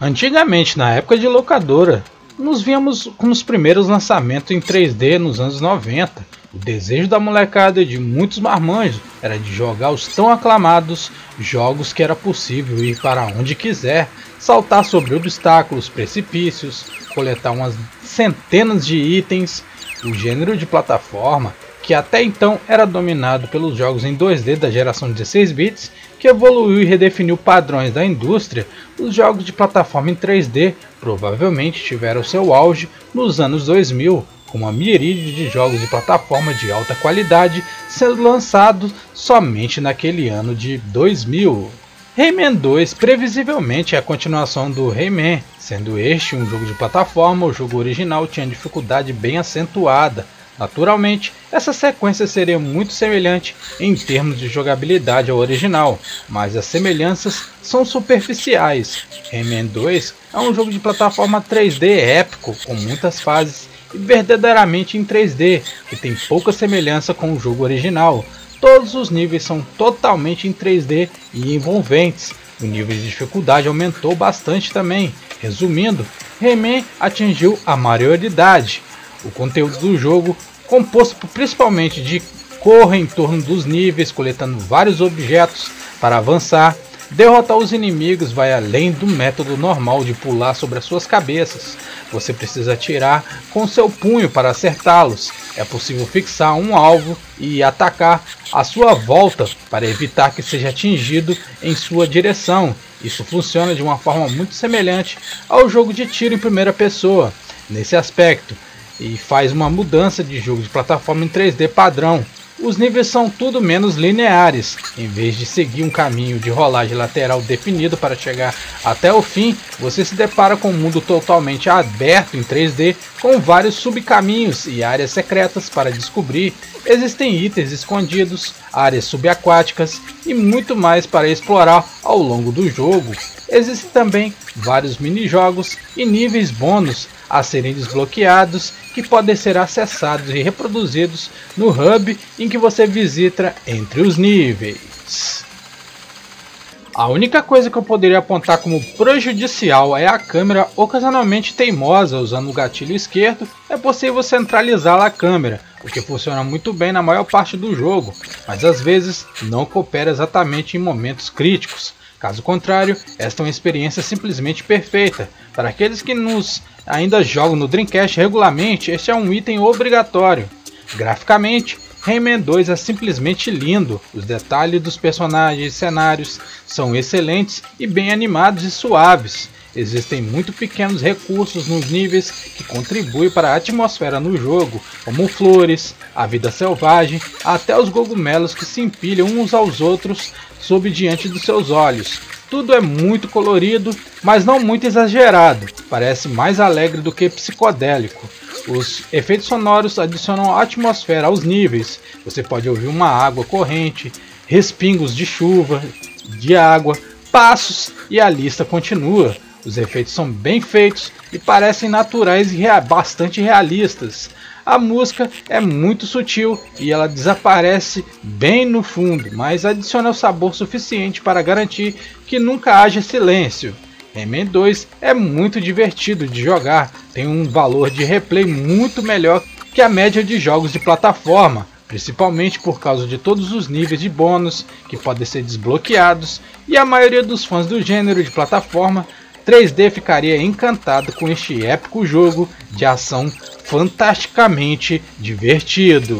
Antigamente, na época de locadora, nos víamos com os primeiros lançamentos em 3D nos anos 90. O desejo da molecada e de muitos marmanjos era de jogar os tão aclamados jogos que era possível ir para onde quiser, saltar sobre obstáculos, precipícios, coletar umas centenas de itens, o gênero de plataforma que até então era dominado pelos jogos em 2D da geração 16 bits, que evoluiu e redefiniu padrões da indústria. Os jogos de plataforma em 3D provavelmente tiveram seu auge nos anos 2000, com uma miríade de jogos de plataforma de alta qualidade sendo lançados somente naquele ano de 2000. Rayman 2 previsivelmente é a continuação do Rayman, sendo este um jogo de plataforma. O jogo original tinha dificuldade bem acentuada. Naturalmente, essa sequência seria muito semelhante em termos de jogabilidade ao original, mas as semelhanças são superficiais. Rayman 2 é um jogo de plataforma 3D épico, com muitas fases e verdadeiramente em 3D, que tem pouca semelhança com o jogo original. Todos os níveis são totalmente em 3D e envolventes. O nível de dificuldade aumentou bastante também. Resumindo, Rayman atingiu a maioridade. O conteúdo do jogo, composto principalmente de correr em torno dos níveis, coletando vários objetos para avançar, derrotar os inimigos, vai além do método normal de pular sobre as suas cabeças. Você precisa atirar com seu punho para acertá-los. É possível fixar um alvo e atacar à sua volta para evitar que seja atingido em sua direção. Isso funciona de uma forma muito semelhante ao jogo de tiro em primeira pessoa nesse aspecto, e faz uma mudança de jogo de plataforma em 3D padrão. Os níveis são tudo menos lineares. Em vez de seguir um caminho de rolagem lateral definido para chegar até o fim, você se depara com um mundo totalmente aberto em 3D, com vários subcaminhos e áreas secretas para descobrir. Existem itens escondidos, áreas subaquáticas e muito mais para explorar ao longo do jogo. Existem também vários minijogos e níveis bônus a serem desbloqueados, que podem ser acessados e reproduzidos no hub em que você visita entre os níveis. A única coisa que eu poderia apontar como prejudicial é a câmera ocasionalmente teimosa. Usando o gatilho esquerdo é possível centralizar a câmera, o que funciona muito bem na maior parte do jogo, mas às vezes não coopera exatamente em momentos críticos. Caso contrário, esta é uma experiência simplesmente perfeita. Para aqueles que ainda jogam no Dreamcast regularmente, este é um item obrigatório. Graficamente, Rayman 2 é simplesmente lindo. Os detalhes dos personagens e cenários são excelentes e bem animados e suaves. Existem muito pequenos recursos nos níveis que contribuem para a atmosfera no jogo, como flores, a vida selvagem, até os cogumelos que se empilham uns aos outros sob diante dos seus olhos. Tudo é muito colorido, mas não muito exagerado. Parece mais alegre do que psicodélico. Os efeitos sonoros adicionam atmosfera aos níveis. Você pode ouvir uma água corrente, respingos de chuva, de água, passos e a lista continua. Os efeitos são bem feitos e parecem naturais e bastante realistas. A música é muito sutil e ela desaparece bem no fundo, mas adiciona o sabor suficiente para garantir que nunca haja silêncio. Rayman 2 é muito divertido de jogar, tem um valor de replay muito melhor que a média de jogos de plataforma, principalmente por causa de todos os níveis de bônus que podem ser desbloqueados, e a maioria dos fãs do gênero de plataforma 3D ficaria encantado com este épico jogo de ação fantasticamente divertido.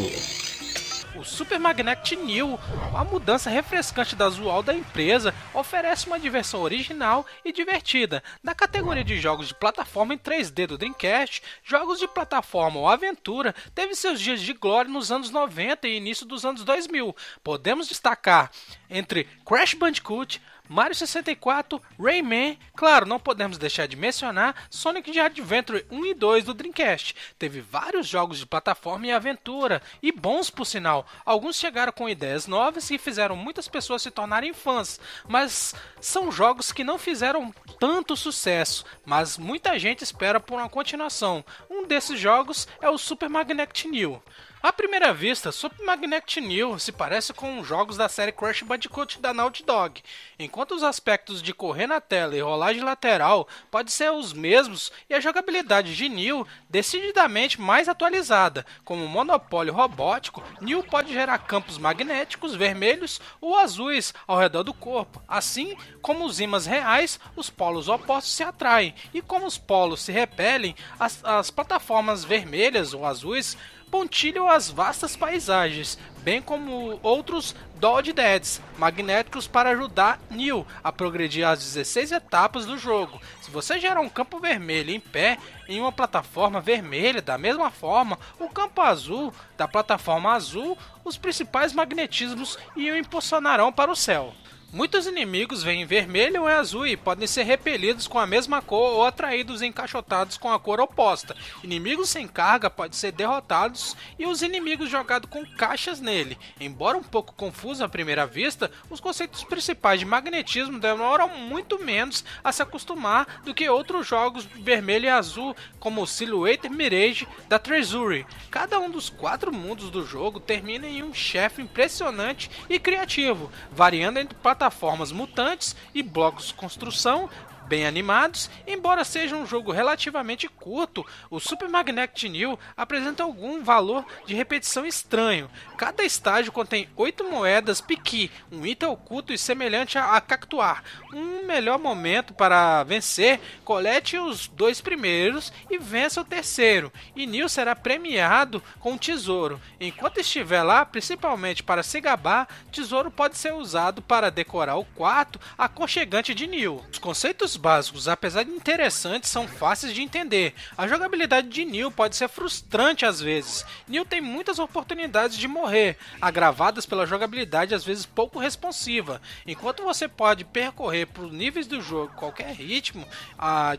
O Super Magnetic Neo, a mudança refrescante da visual da empresa, oferece uma diversão original e divertida. Na categoria de jogos de plataforma em 3D do Dreamcast, jogos de plataforma ou aventura teve seus dias de glória nos anos 90 e início dos anos 2000. Podemos destacar entre Crash Bandicoot, Mario 64, Rayman, claro, não podemos deixar de mencionar Sonic the Adventure 1 e 2 do Dreamcast. Teve vários jogos de plataforma e aventura, e bons por sinal. Alguns chegaram com ideias novas e fizeram muitas pessoas se tornarem fãs, mas são jogos que não fizeram tanto sucesso, mas muita gente espera por uma continuação. Um desses jogos é o Super Magnetic Neo. À primeira vista, Super Magnetic Neo se parece com os jogos da série Crash Bandicoot da Naughty Dog, enquanto os aspectos de correr na tela e rolagem lateral podem ser os mesmos e a jogabilidade de Neo decididamente mais atualizada. Como um monopólio robótico, Neo pode gerar campos magnéticos vermelhos ou azuis ao redor do corpo. Assim como os ímãs reais, os polos opostos se atraem, e como os polos se repelem, as plataformas vermelhas ou azuis pontilham as vastas paisagens, bem como outros Dodge Dads magnéticos para ajudar Neo a progredir as 16 etapas do jogo. Se você gerar um campo vermelho em pé em uma plataforma vermelha, da mesma forma, o campo azul da plataforma azul, os principais magnetismos e o impulsionarão para o céu. Muitos inimigos vêm em vermelho ou em azul e podem ser repelidos com a mesma cor ou atraídos e encaixotados com a cor oposta. Inimigos sem carga podem ser derrotados e os inimigos jogados com caixas nele. Embora um pouco confuso à primeira vista, os conceitos principais de magnetismo demoram muito menos a se acostumar do que outros jogos vermelho e azul, como o Silhouette Mirage da Treasure. Cada um dos 4 mundos do jogo termina em um chefe impressionante e criativo, variando entre plataformas mutantes e blocos de construção bem animados. Embora seja um jogo relativamente curto, o Super Magnetic Neo apresenta algum valor de repetição estranho. Cada estágio contém 8 moedas piqui, um item oculto e semelhante a cactuar. Um melhor momento para vencer: colete os 2 primeiros e vença o terceiro, e Neo será premiado com um tesouro. Enquanto estiver lá, principalmente para se gabar, tesouro pode ser usado para decorar o quarto aconchegante de Neo. Os conceitos básicos, apesar de interessantes, são fáceis de entender. A jogabilidade de Neo pode ser frustrante às vezes. Neo tem muitas oportunidades de morrer, agravadas pela jogabilidade às vezes pouco responsiva. Enquanto você pode percorrer por níveis do jogo qualquer ritmo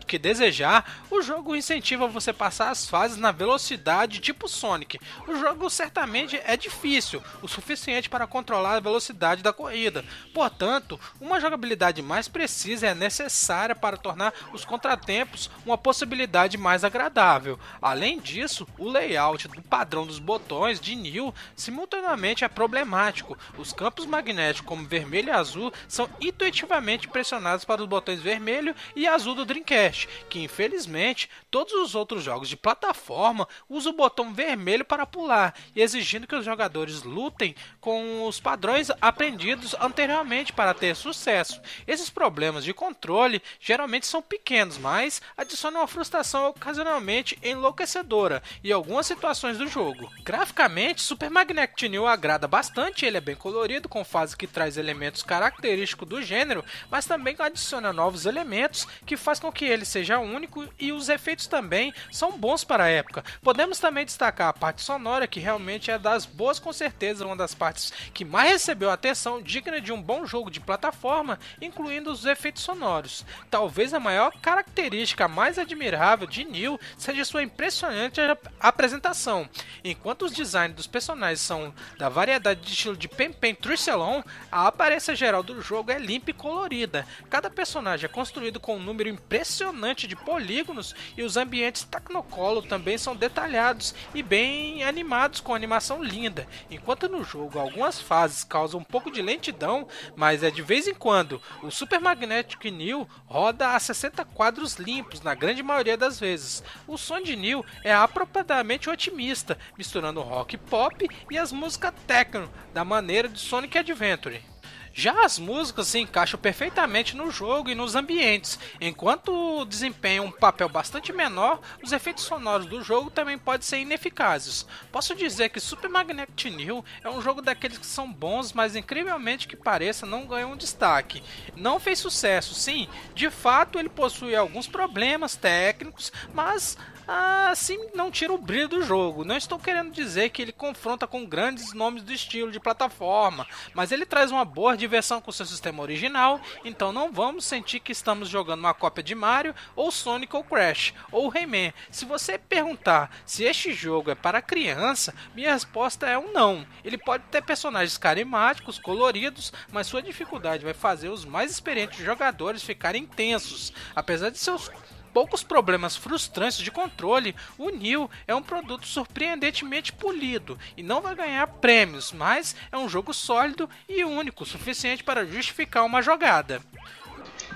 que desejar, o jogo incentiva você a passar as fases na velocidade tipo Sonic. O jogo certamente é difícil, o suficiente para controlar a velocidade da corrida. Portanto, uma jogabilidade mais precisa é necessária para tornar os contratempos uma possibilidade mais agradável. Além disso, o layout do padrão dos botões de Neo simultaneamente é problemático. Os campos magnéticos como vermelho e azul são intuitivamente pressionados para os botões vermelho e azul do Dreamcast, que infelizmente todos os outros jogos de plataforma usam o botão vermelho para pular, exigindo que os jogadores lutem com os padrões aprendidos anteriormente para ter sucesso. Esses problemas de controle geralmente são pequenos, mas adicionam uma frustração ocasionalmente enlouquecedora em algumas situações do jogo. Graficamente, Super Magnetic Neo agrada bastante. Ele é bem colorido, com fase que traz elementos característicos do gênero, mas também adiciona novos elementos que faz com que ele seja único, e os efeitos também são bons para a época. Podemos também destacar a parte sonora, que realmente é das boas, com certeza uma das partes que mais recebeu atenção digna de um bom jogo de plataforma, incluindo os efeitos sonoros. Talvez a maior característica mais admirável de Neo seja sua impressionante apresentação. Enquanto os designs dos personagens são da variedade de estilo de Pen Pen Tricelon, a aparência geral do jogo é limpa e colorida. Cada personagem é construído com um número impressionante de polígonos, e os ambientes tecnocolo também são detalhados e bem animados, com animação linda. Enquanto no jogo algumas fases causam um pouco de lentidão, mas é de vez em quando. O Super Magnetic Neo roda a 60 quadros limpos na grande maioria das vezes. O som de Neo é apropriadamente otimista, misturando rock pop e as músicas techno da maneira de Sonic Adventure. Já as músicas se encaixam perfeitamente no jogo e nos ambientes. Enquanto desempenham um papel bastante menor, os efeitos sonoros do jogo também podem ser ineficazes. Posso dizer que Super Magnetic Neo é um jogo daqueles que são bons, mas incrivelmente que pareça não ganhou um destaque. Não fez sucesso, sim. De fato, ele possui alguns problemas técnicos, mas assim não tira o brilho do jogo. Não estou querendo dizer que ele confronta com grandes nomes do estilo de plataforma, mas ele traz uma boa diversão com seu sistema original, então não vamos sentir que estamos jogando uma cópia de Mario, ou Sonic, ou Crash, ou Rayman. Se você perguntar se este jogo é para criança, minha resposta é um não. Ele pode ter personagens carismáticos, coloridos, mas sua dificuldade vai fazer os mais experientes jogadores ficarem tensos. Apesar de seus poucos problemas frustrantes de controle, o Neo é um produto surpreendentemente polido e não vai ganhar prêmios, mas é um jogo sólido e único, suficiente para justificar uma jogada.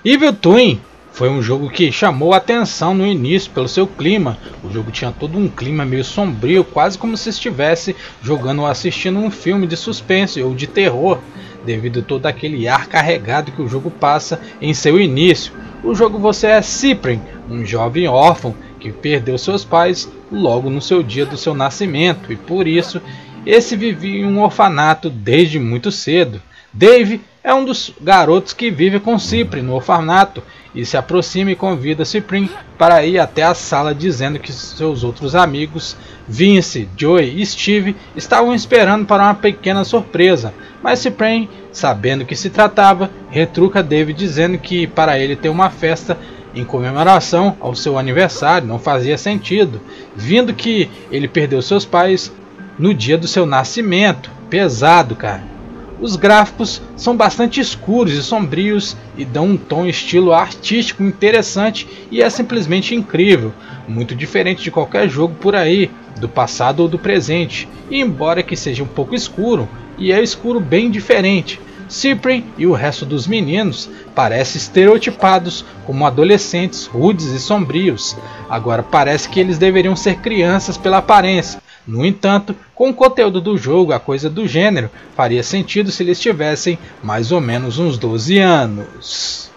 Evil Twin foi um jogo que chamou a atenção no início pelo seu clima. O jogo tinha todo um clima meio sombrio, quase como se estivesse jogando ou assistindo um filme de suspense ou de terror, devido a todo aquele ar carregado que o jogo passa em seu início. O jogo você é Cyprien, um jovem órfão que perdeu seus pais logo no seu dia do seu nascimento, e por isso esse vivia em um orfanato desde muito cedo. Dave é um dos garotos que vive com Cyprien no orfanato e se aproxima e convida Cyprien para ir até a sala, dizendo que seus outros amigos Vince, Joey e Steve estavam esperando para uma pequena surpresa, mas Cyprien, sabendo que se tratava, retruca Dave dizendo que para ele ter uma festa em comemoração ao seu aniversário não fazia sentido, vindo que ele perdeu seus pais no dia do seu nascimento. Pesado, cara. Os gráficos são bastante escuros e sombrios e dão um tom estilo artístico interessante e é simplesmente incrível, muito diferente de qualquer jogo por aí, do passado ou do presente, e embora que seja um pouco escuro, e é escuro bem diferente, Cyprien e o resto dos meninos parecem estereotipados como adolescentes rudes e sombrios. Agora parece que eles deveriam ser crianças pela aparência. No entanto, com o conteúdo do jogo, a coisa do gênero faria sentido se eles tivessem mais ou menos uns 12 anos.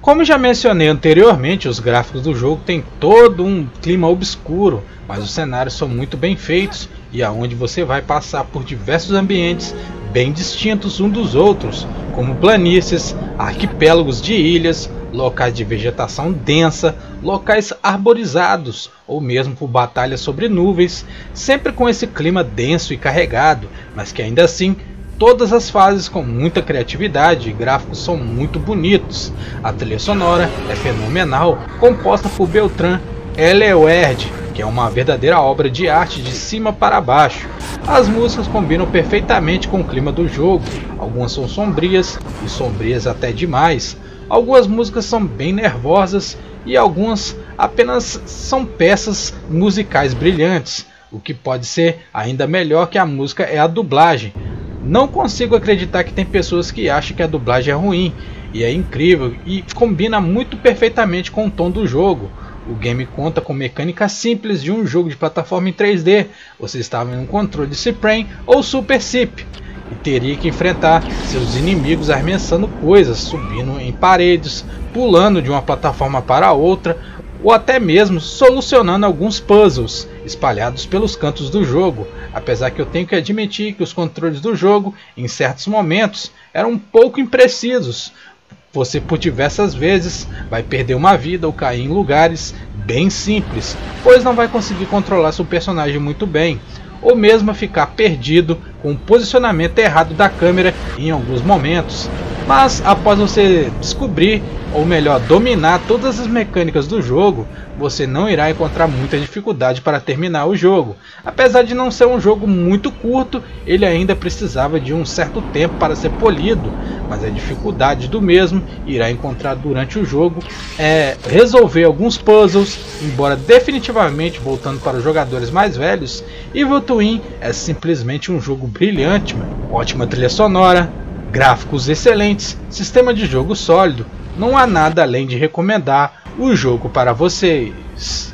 Como já mencionei anteriormente, os gráficos do jogo têm todo um clima obscuro, mas os cenários são muito bem feitos e aonde você vai passar por diversos ambientes bem distintos uns dos outros, como planícies, arquipélagos de ilhas, locais de vegetação densa, locais arborizados ou mesmo por batalhas sobre nuvens, sempre com esse clima denso e carregado, mas que ainda assim todas as fases com muita criatividade e gráficos são muito bonitos. A trilha sonora é fenomenal, composta por Beltran Elewerd, que é uma verdadeira obra de arte de cima para baixo. As músicas combinam perfeitamente com o clima do jogo, algumas são sombrias e sombrias até demais. Algumas músicas são bem nervosas e algumas apenas são peças musicais brilhantes. O que pode ser ainda melhor que a música é a dublagem. Não consigo acreditar que tem pessoas que acham que a dublagem é ruim, e é incrível e combina muito perfeitamente com o tom do jogo. O game conta com mecânicas simples de um jogo de plataforma em 3D. Você estava em um controle de Cyprien ou Super Cyp e teria que enfrentar seus inimigos arremessando coisas, subindo em paredes, pulando de uma plataforma para outra, ou até mesmo solucionando alguns puzzles espalhados pelos cantos do jogo. Apesar que eu tenho que admitir que os controles do jogo, em certos momentos, eram um pouco imprecisos. Você por diversas vezes vai perder uma vida ou cair em lugares bem simples, pois não vai conseguir controlar seu personagem muito bem, ou mesmo ficar perdido com o posicionamento errado da câmera em alguns momentos. Mas após você descobrir, ou melhor, dominar todas as mecânicas do jogo, você não irá encontrar muita dificuldade para terminar o jogo. Apesar de não ser um jogo muito curto, ele ainda precisava de um certo tempo para ser polido, mas a dificuldade do mesmo irá encontrar durante o jogo é resolver alguns puzzles, embora definitivamente, voltando para os jogadores mais velhos, Evil Twin é simplesmente um jogo brilhante, ótima trilha sonora, gráficos excelentes, sistema de jogo sólido. Não há nada além de recomendar o jogo para vocês.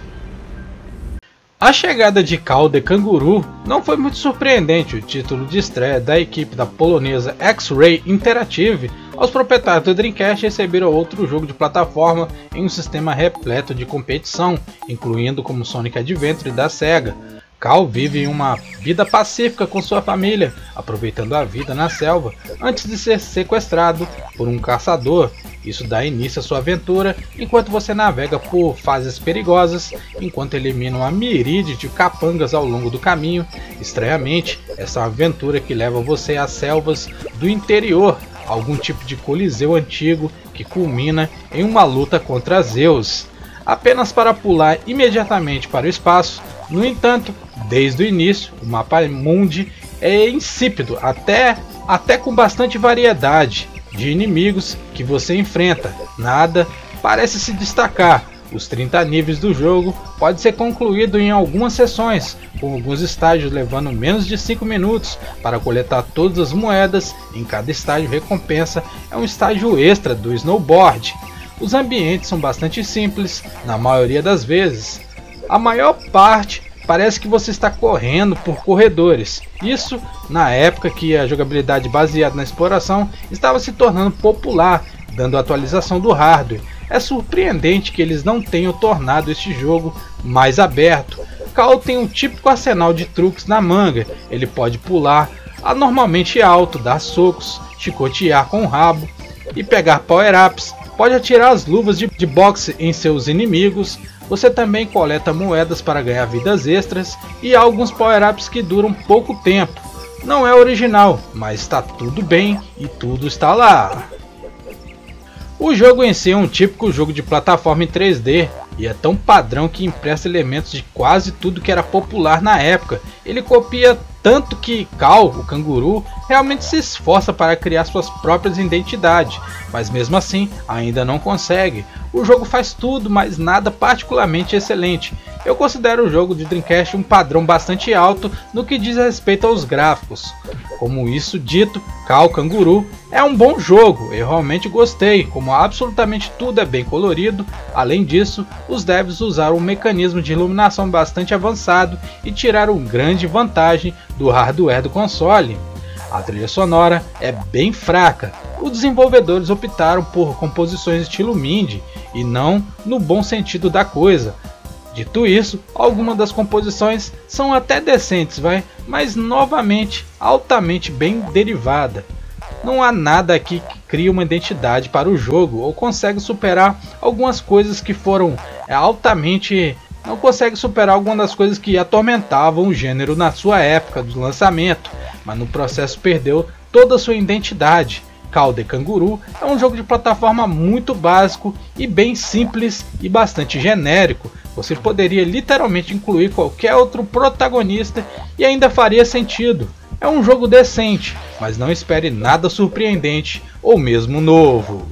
A chegada de Kao the Kangaroo não foi muito surpreendente. O título de estreia da equipe da polonesa X-Ray Interactive aos proprietários do Dreamcast receberam outro jogo de plataforma em um sistema repleto de competição, incluindo como Sonic Adventure da Sega. Kao vive uma vida pacífica com sua família, aproveitando a vida na selva, antes de ser sequestrado por um caçador. Isso dá início à sua aventura, enquanto você navega por fases perigosas, enquanto elimina uma miríade de capangas ao longo do caminho. Estranhamente, essa é uma aventura que leva você às selvas do interior, algum tipo de coliseu antigo que culmina em uma luta contra Zeus, apenas para pular imediatamente para o espaço. No entanto, desde o início, o mapa mundi é insípido, até com bastante variedade de inimigos que você enfrenta. Nada parece se destacar. Os 30 níveis do jogo pode ser concluído em algumas sessões, com alguns estágios levando menos de 5 minutos para coletar todas as moedas. Em cada estágio recompensa é um estágio extra do snowboard. Os ambientes são bastante simples, na maioria das vezes. A maior parte parece que você está correndo por corredores. Isso na época que a jogabilidade baseada na exploração estava se tornando popular, dando atualização do hardware. É surpreendente que eles não tenham tornado este jogo mais aberto. Kao tem um típico arsenal de truques na manga. Ele pode pular anormalmente alto, dar socos, chicotear com o rabo e pegar power-ups. Pode atirar as luvas de boxe em seus inimigos. Você também coleta moedas para ganhar vidas extras e há alguns power-ups que duram pouco tempo. Não é original, mas está tudo bem e tudo está lá. O jogo em si é um típico jogo de plataforma em 3D e é tão padrão que empresta elementos de quase tudo que era popular na época. Ele copia tanto que Kao, o Kangaroo, realmente se esforça para criar suas próprias identidades, mas mesmo assim ainda não consegue. O jogo faz tudo, mas nada particularmente excelente. Eu considero o jogo de Dreamcast um padrão bastante alto no que diz respeito aos gráficos. Como isso dito, Kao Kangaroo é um bom jogo, eu realmente gostei, como absolutamente tudo é bem colorido. Além disso, os devs usaram um mecanismo de iluminação bastante avançado e tiraram grande vantagem do hardware do console. A trilha sonora é bem fraca. Os desenvolvedores optaram por composições estilo MIDI e não no bom sentido da coisa. Dito isso, algumas das composições são até decentes, mas novamente altamente bem derivada. Não há nada aqui que crie uma identidade para o jogo ou consegue superar algumas coisas que foram altamente... Não consegue superar alguma das coisas que atormentavam o gênero na sua época do lançamento, mas no processo perdeu toda a sua identidade. Kao the Kangaroo é um jogo de plataforma muito básico e bem simples e bastante genérico. Você poderia literalmente incluir qualquer outro protagonista e ainda faria sentido. É um jogo decente, mas não espere nada surpreendente ou mesmo novo.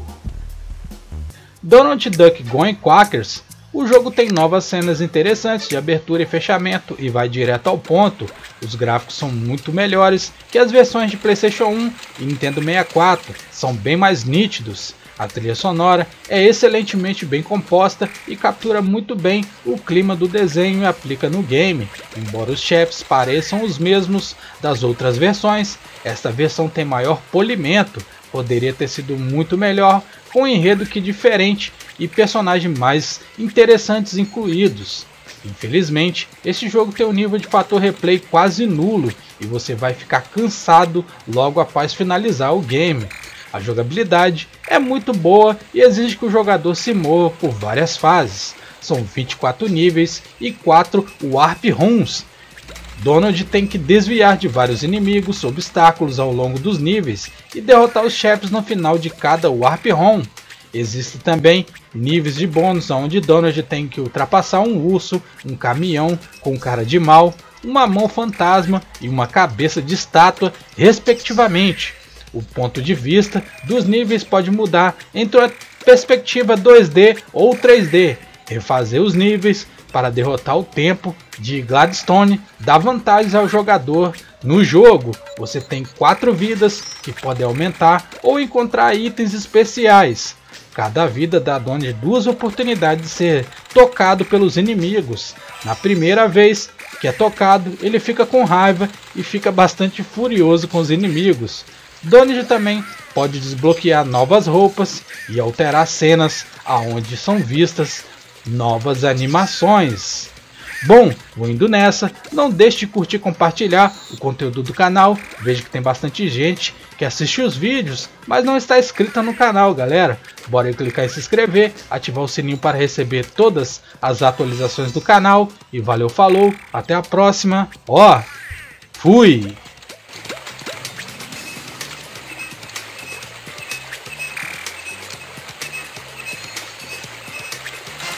Donald Duck Goin' Quackers. O jogo tem novas cenas interessantes de abertura e fechamento e vai direto ao ponto. Os gráficos são muito melhores que as versões de PlayStation 1 e Nintendo 64, são bem mais nítidos. A trilha sonora é excelentemente bem composta e captura muito bem o clima do desenho e aplica no game. Embora os chefes pareçam os mesmos das outras versões, esta versão tem maior polimento. Poderia ter sido muito melhor, com um enredo que diferente e personagens mais interessantes incluídos. Infelizmente, este jogo tem um nível de fator replay quase nulo e você vai ficar cansado logo após finalizar o game. A jogabilidade é muito boa e exige que o jogador se mova por várias fases. São 24 níveis e 4 warp rooms. Donald tem que desviar de vários inimigos, obstáculos ao longo dos níveis e derrotar os chefes no final de cada warp room. Existem também níveis de bônus onde Donald tem que ultrapassar um urso, um caminhão com cara de mal, uma mão fantasma e uma cabeça de estátua, respectivamente. O ponto de vista dos níveis pode mudar entre a perspectiva 2D ou 3D. Refazer os níveis para derrotar o tempo de Gladstone dá vantagens ao jogador no jogo. Você tem 4 vidas que podem aumentar ou encontrar itens especiais. Cada vida dá Donald 2 oportunidades de ser tocado pelos inimigos. Na primeira vez que é tocado, ele fica com raiva e fica bastante furioso com os inimigos. Donald também pode desbloquear novas roupas e alterar cenas aonde são vistas novas animações. Bom, vou indo nessa. Não deixe de curtir e compartilhar o conteúdo do canal. Vejo que tem bastante gente que assiste os vídeos, mas não está inscrita no canal, galera. Bora aí clicar em se inscrever, ativar o sininho para receber todas as atualizações do canal. E valeu, falou, até a próxima. Fui!